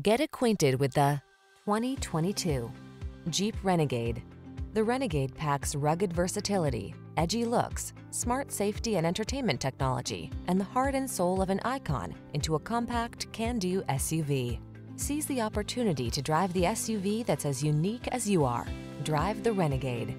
Get acquainted with the 2022 Jeep Renegade. The Renegade packs rugged versatility, edgy looks, smart safety and entertainment technology, and the heart and soul of an icon into a compact, can-do SUV. Seize the opportunity to drive the SUV that's as unique as you are. Drive the Renegade.